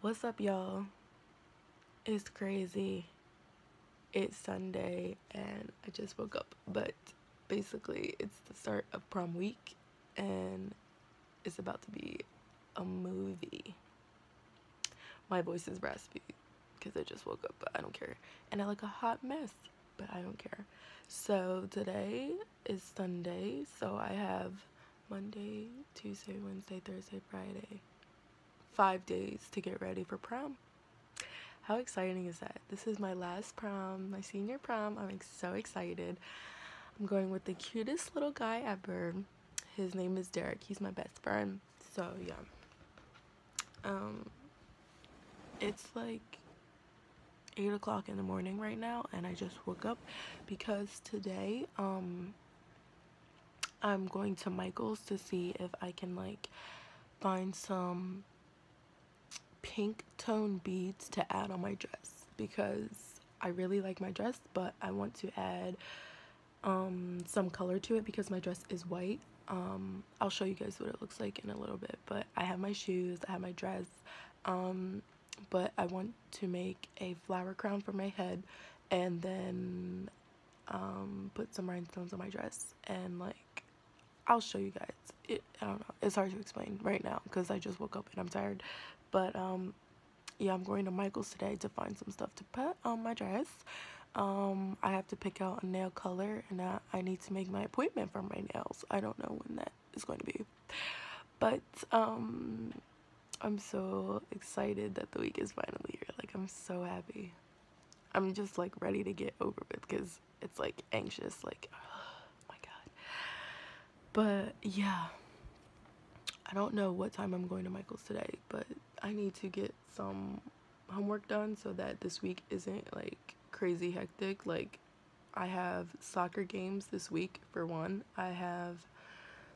What's up, y'all? It's crazy. It's Sunday and I just woke up, but basically it's the start of prom week and it's about to be a movie. My voice is raspy because I just woke up, but I don't care. And I look a hot mess, but I don't care. So today is Sunday, so I have Monday, Tuesday, Wednesday, Thursday, Friday. 5 days to get ready for prom. How exciting is that? This is my last prom, my senior prom. I'm so excited. I'm going with the cutest little guy ever. His name is Derek. He's my best friend. So yeah, it's like 8 o'clock in the morning right now and I just woke up because today I'm going to Michael's to see if I can like find some pink tone beads to add on my dress, because I really like my dress, but I want to add some color to it because my dress is white. I'll show you guys what it looks like in a little bit, but I have my shoes, I have my dress, but I want to make a flower crown for my head and then put some rhinestones on my dress, and like I'll show you guys. I don't know, it's hard to explain right now because I just woke up and I'm tired. But yeah, I'm going to Michael's today to find some stuff to put on my dress. I have to pick out a nail color, and I need to make my appointment for my nails. I don't know when that is going to be, but I'm so excited that the week is finally here. Like, I'm so happy. I'm just like ready to get over with because it's like anxious, like, oh my god. But yeah, I don't know what time I'm going to Michael's today, but I need to get some homework done so that this week isn't like crazy hectic. Like, I have soccer games this week for one. I have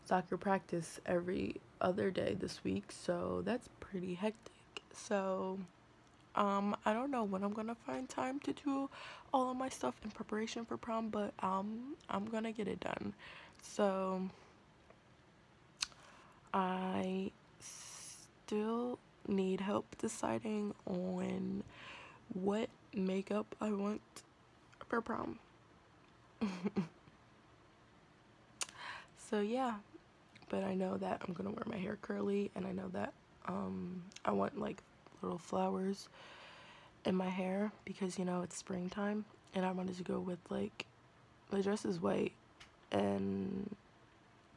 soccer practice every other day this week, so that's pretty hectic. So I don't know when I'm gonna find time to do all of my stuff in preparation for prom, but I'm gonna get it done. So I still need help deciding on what makeup I want for prom. So yeah, but I know that I'm gonna wear my hair curly, and I know that I want like little flowers in my hair because, you know, it's springtime, and I wanted to go with like, my dress is white and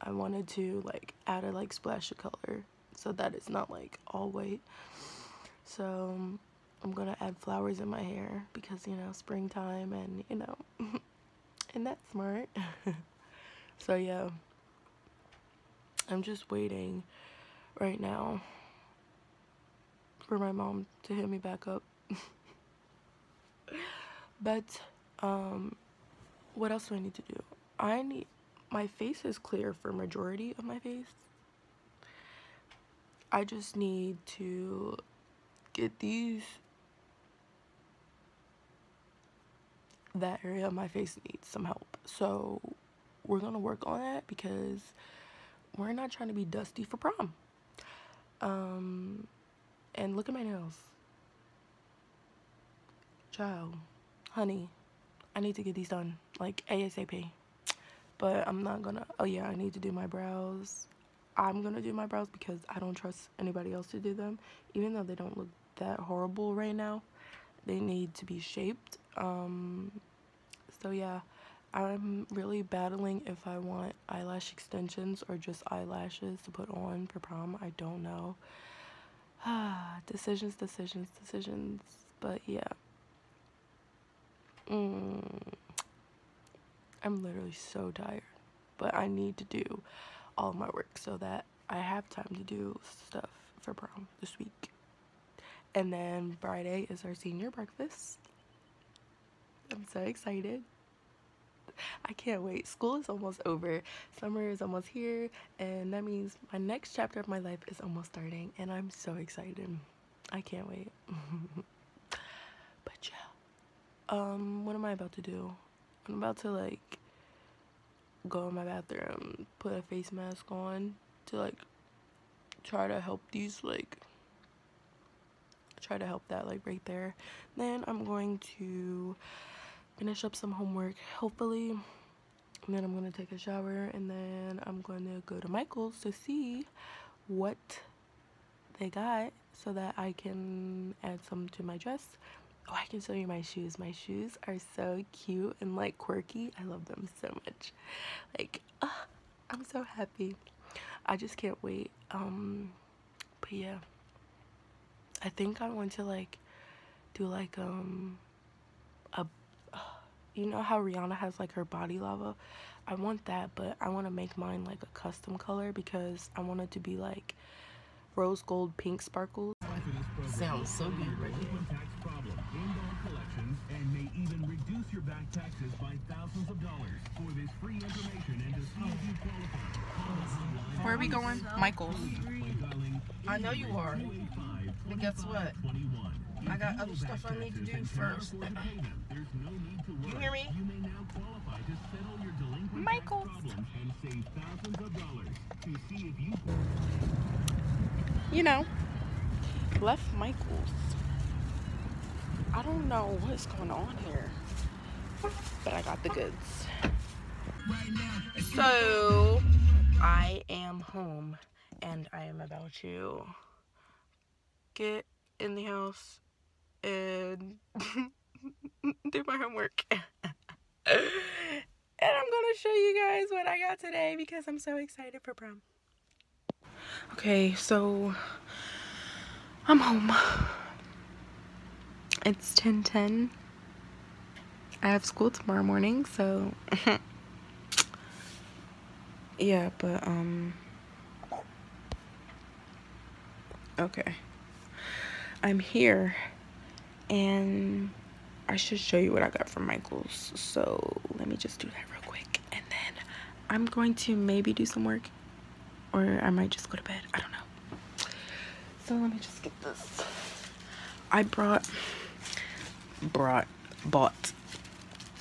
I wanted to like add a like splash of color so that it's not like all white. So I'm gonna add flowers in my hair because, you know, springtime, and you know, and that's smart. So yeah, I'm just waiting right now for my mom to hit me back up. But what else do I need to do? My face is clear for majority of my face. I just need to get that area of my face needs some help. So we're gonna work on that because we're not trying to be dusty for prom. And look at my nails. Child, honey, I need to get these done like ASAP. But I'm not gonna, oh yeah, I need to do my brows. I'm gonna do my brows because I don't trust anybody else to do them. Even though they don't look that horrible right now, they need to be shaped. So yeah, I'm really battling if I want eyelash extensions or just eyelashes to put on for prom. I don't know. Decisions. But yeah. I'm literally so tired, but I need to do all my work so that I have time to do stuff for prom this week. And then Friday is our senior breakfast. I'm so excited. I can't wait. School is almost over. Summer is almost here, and that means my next chapter of my life is almost starting, and I'm so excited. I can't wait. But yeah, what am I about to do? I'm about to like go in my bathroom, put a face mask on to like try to help these like try to help that, like, right there. Then I'm going to finish up some homework, hopefully, and then I'm going to take a shower, and then I'm going to go to Michael's to see what they got so that I can add some to my dress. Oh, I can show you my shoes. My shoes are so cute and, like, quirky. I love them so much. Like, I'm so happy. I just can't wait. But yeah, I think I want to, like, do, like, you know how Rihanna has, like, her body lava? I want that, but I want to make mine, like, a custom color because I want it to be, like, rose gold pink sparkles. Sounds so good, right? And may even reduce your back taxes by thousands of dollars. For this free information and to see if you qualify. Where are we going? Michael's. I know you are. But guess what? I got other stuff I need to do first. You hear me? You may now qualify to settle your delinquent Michael's problem and save thousands of dollars to see if you qualify. You know, left Michael's. I don't know what's going on here, but I got the goods. So, I am home, and I am about to get in the house and do my homework. And I'm going to show you guys what I got today because I'm so excited for prom. Okay, so I'm home. It's 10:10. I have school tomorrow morning, so yeah, but okay, I'm here and I should show you what I got from Michael's, so let me just do that real quick and then I'm going to maybe do some work, or I might just go to bed, I don't know. So let me just get this. I bought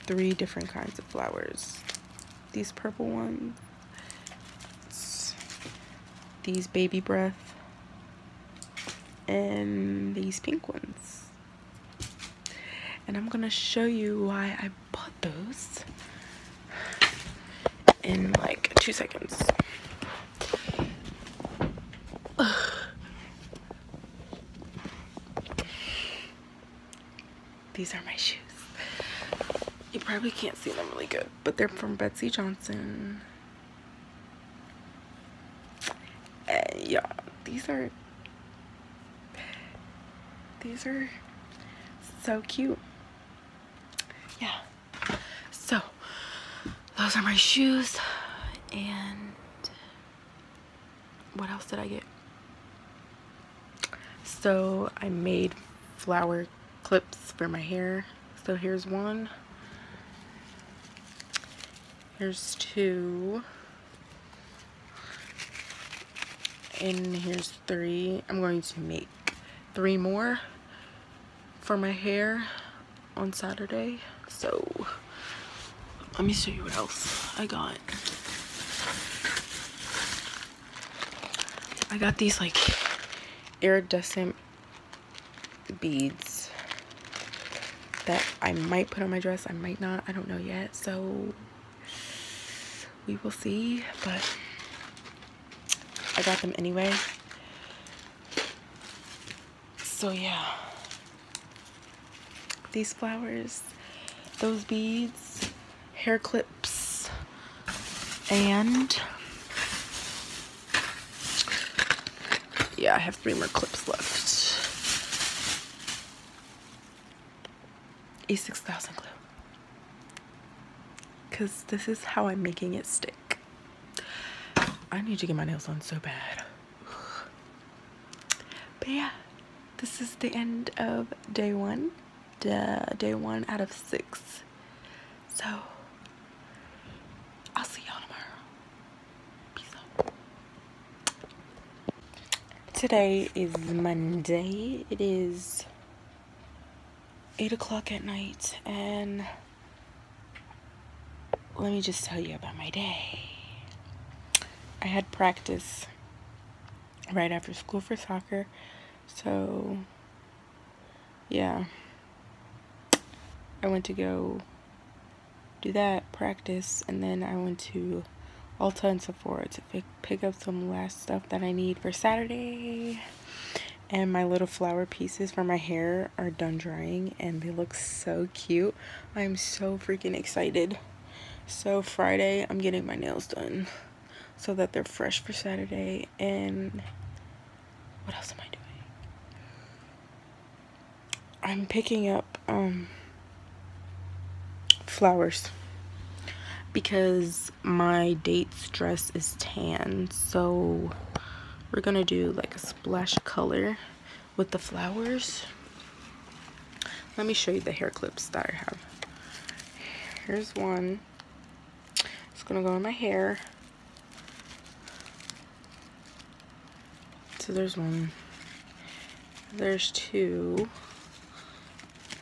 three different kinds of flowers. These purple ones, these baby breath, and these pink ones. And I'm gonna show you why I bought those in like 2 seconds. These are my shoes. You probably can't see them really good, but they're from Betsy Johnson. And yeah, these are so cute. Yeah. So, those are my shoes. And what else did I get? So, I made flower clips for my hair. So here's one, here's two, and here's three. I'm going to make three more for my hair on Saturday. So let me show you what else I got. I got these like iridescent beads that I might put on my dress, I might not, I don't know yet, so we will see, but I got them anyway. So yeah, these flowers, those beads, hair clips, and yeah, I have three more clips left. E6000 glue, because this is how I'm making it stick. I need to get my nails on so bad. But yeah, this is the end of day 1. Day 1 out of 6. So I'll see y'all tomorrow. Peace out. Today is Monday. It is 8 o'clock at night, and let me just tell you about my day. I had practice right after school for soccer, so yeah, I went to go do that, practice, and then I went to Ulta and Sephora to pick up some last stuff that I need for Saturday. And my little flower pieces for my hair are done drying and they look so cute. I'm so freaking excited. So Friday I'm getting my nails done so that they're fresh for Saturday. And what else am I doing? I'm picking up flowers because my date's dress is tan, so we're gonna do like a splash color with the flowers. Let me show you the hair clips that I have. Here's one. It's gonna go in my hair. So there's one, there's two,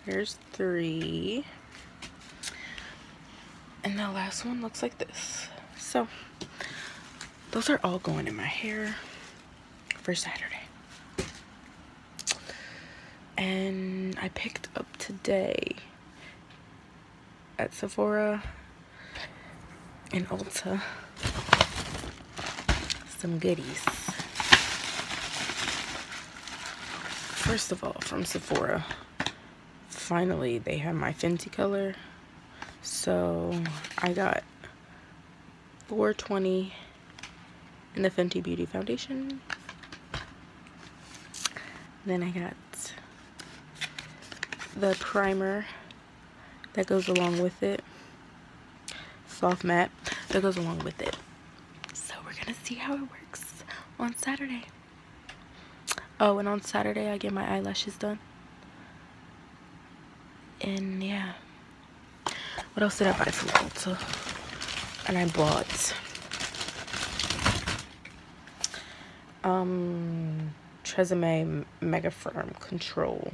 there's three, and the last one looks like this. So those are all going in my hair for Saturday. And I picked up today at Sephora and Ulta some goodies. First of all, from Sephora, finally they have my Fenty color. So I got 420 in the Fenty Beauty foundation. Then I got the primer that goes along with it. Soft matte that goes along with it. So we're gonna see how it works on Saturday. Oh, and on Saturday I get my eyelashes done. And yeah. What else did I buy from Ulta? And I bought Tresemme Mega Firm Control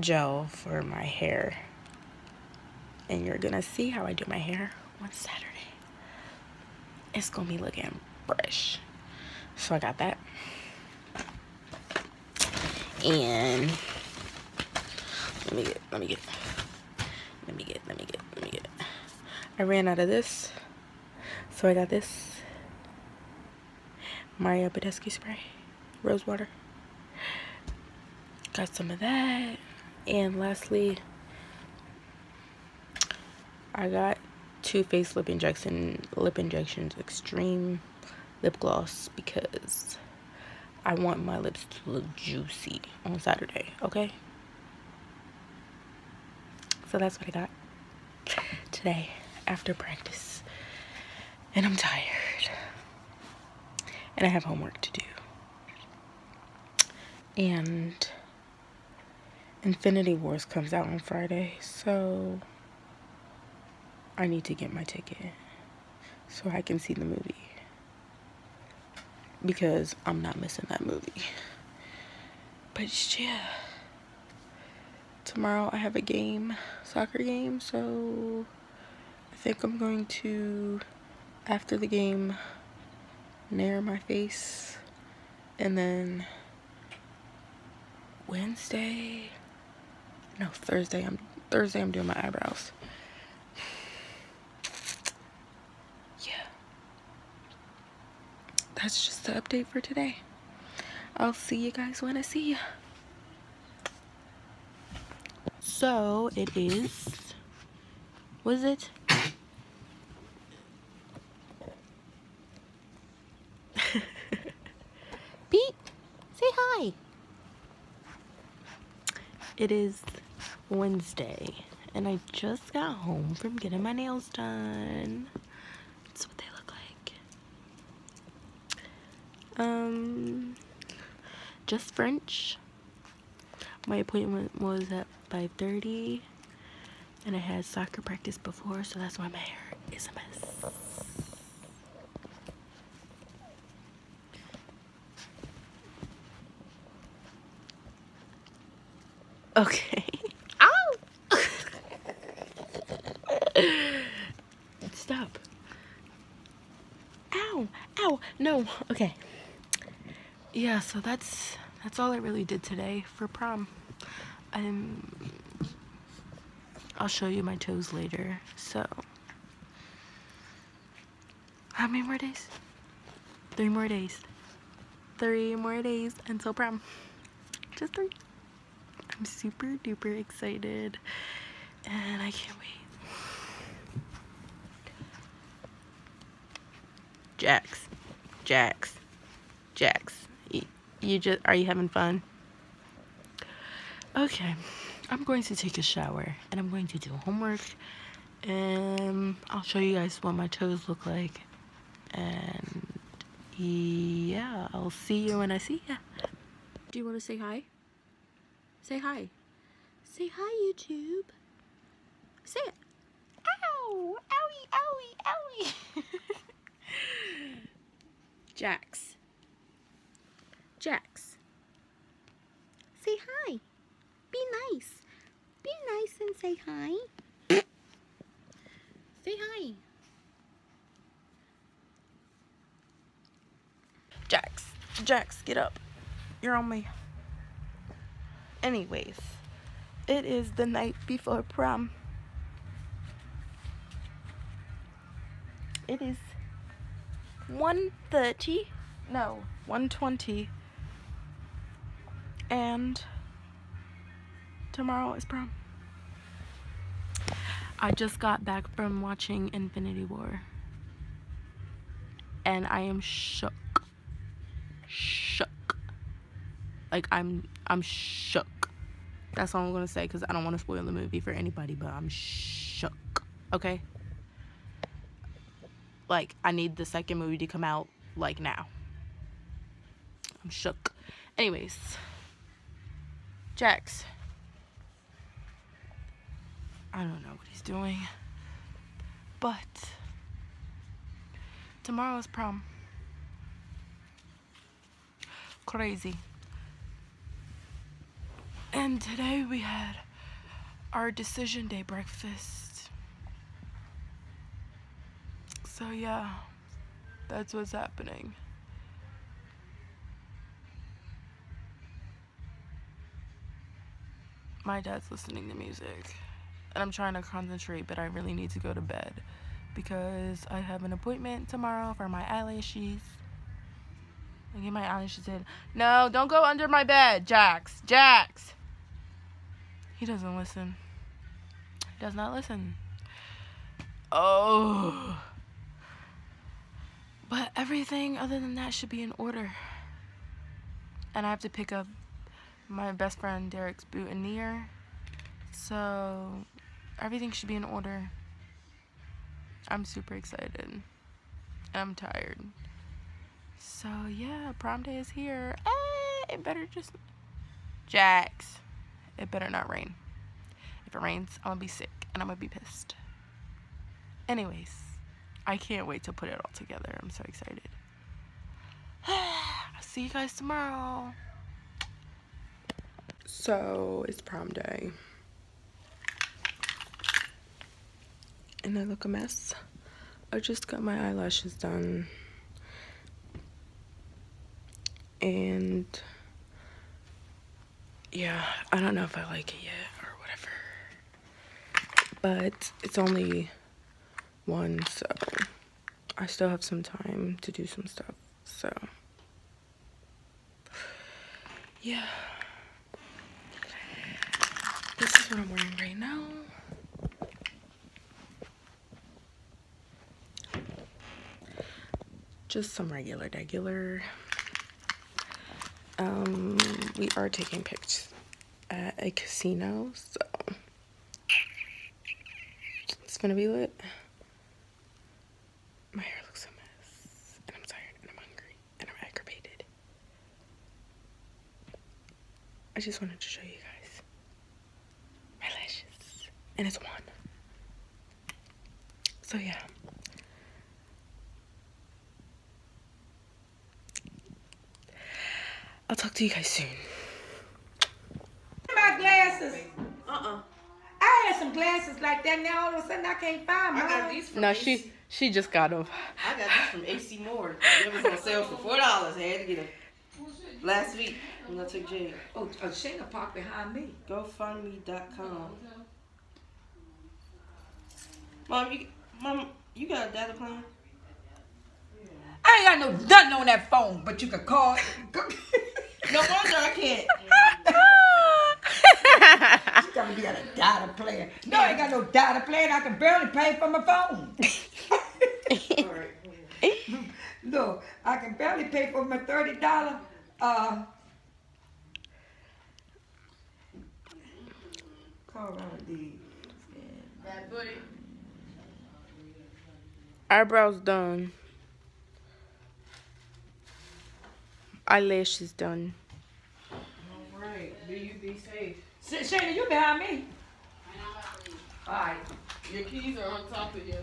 Gel for my hair, and you're gonna see how I do my hair on Saturday. It's gonna be looking fresh. So I got that, and let me get. I ran out of this, so I got this. Mario Badescu spray, rose water. Got some of that. And lastly, I got Too Faced Lip Injections Extreme Lip Gloss because I want my lips to look juicy on Saturday, okay? So that's what I got today after practice. And I'm tired. And I have homework to do. And Infinity Wars comes out on Friday, so I need to get my ticket so I can see the movie, because I'm not missing that movie. But yeah, tomorrow I have a game, soccer game, so I think I'm going to, after the game, nair my face, and then Thursday I'm doing my eyebrows. Yeah, that's just the update for today. I'll see you guys when I see you. So it is, what is it? 1 Wednesday, and I just got home from getting my nails done. That's what they look like. Just French. My appointment was at 5:30, and I had soccer practice before, so that's why my hair is a mess. Okay. Ow! Stop. Ow! Ow! No. Okay. Yeah, so that's that's all I really did today for prom. I'll show you my toes later. So, how many more days? 3 more days. 3 more days until prom. Just 3. I'm super duper excited and I can't wait. Jax. Jax. Jax. You just, are you having fun? Okay, I'm going to take a shower and I'm going to do homework and I'll show you guys what my toes look like, and yeah, I'll see you when I see ya. Do you want to say hi? Say hi. Say hi, YouTube. Say it. Ow! Owie, owie, owie. Jax. Jax. Say hi. Be nice. Be nice and say hi. Say hi. Jax. Jax, get up. You're on me. Anyways, it is the night before prom. It is 1:30, no, 1:20, and tomorrow is prom. I just got back from watching Infinity War, and I am shook. Shook. Like, I'm shook. That's all I'm gonna say, because I don't want to spoil the movie for anybody, but I'm shook, okay? Like, I need the second movie to come out, like, now. I'm shook. Anyways. Jax. I don't know what he's doing, but tomorrow is prom. Crazy. And today we had our decision day breakfast. So yeah, that's what's happening. My dad's listening to music. And I'm trying to concentrate, but I really need to go to bed because I have an appointment tomorrow for my eyelashes. I get my eyelashes did. No, don't go under my bed, Jax. Jax. He doesn't listen. He does not listen. Oh. But everything other than that should be in order. And I have to pick up my best friend Derek's boutonniere. So everything should be in order. I'm super excited. I'm tired. So yeah, prom day is here. It better just... Jax. It better not rain. If it rains, I'm gonna be sick and I'm gonna be pissed. Anyways, I can't wait to put it all together. I'm so excited. I'll see you guys tomorrow. So it's prom day. And I look a mess. I just got my eyelashes done. And yeah, I don't know if I like it yet or whatever. But it's only 1, so I still have some time to do some stuff. So yeah. This is what I'm wearing right now. Just some regular. We are taking pics at a casino, so it's gonna be lit. My hair looks a mess, and I'm tired, and I'm hungry, and I'm aggravated. I just wanted to show you guys my lashes, and it's 1. So yeah. I'll talk to you guys soon. My glasses. I had some glasses like that. Now all of a sudden I can't find mine. I got these from she just got them. I got these from AC Moore. It was on sale for $4. I had to get them. Last week when I took Jay. Oh, Shayna parked behind me. GoFundMe.com. Mom, you got a data plan? I ain't got no nothing on that phone, but you can call. No wonder I can't. She got me got a data plan. No, I ain't got no data plan. I can barely pay for my phone. No, I can barely pay for my $30. Call out the bad booty. Eyebrows done. Eyelashes done. All right. Do you be safe? Shayna, you behind me. All right. Your keys are on top of your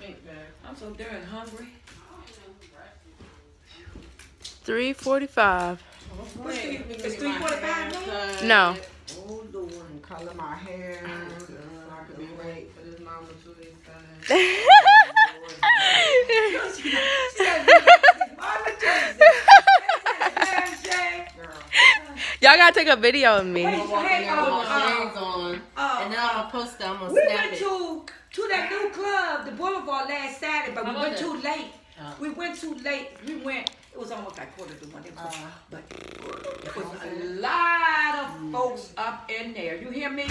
pink bag. I'm so darn hungry. 3:45. It's 3:45. No. Oh Lord, and color my hair. I could be late for this mama to Y'all gotta take a video of me. Wait, and then I'm gonna post that. I'm gonna snap it. We went to that new club, the Boulevard, last Saturday, but we went too late. We went too late. We went. It was almost like 1:45. But it was a lot of folks up in there. You hear me?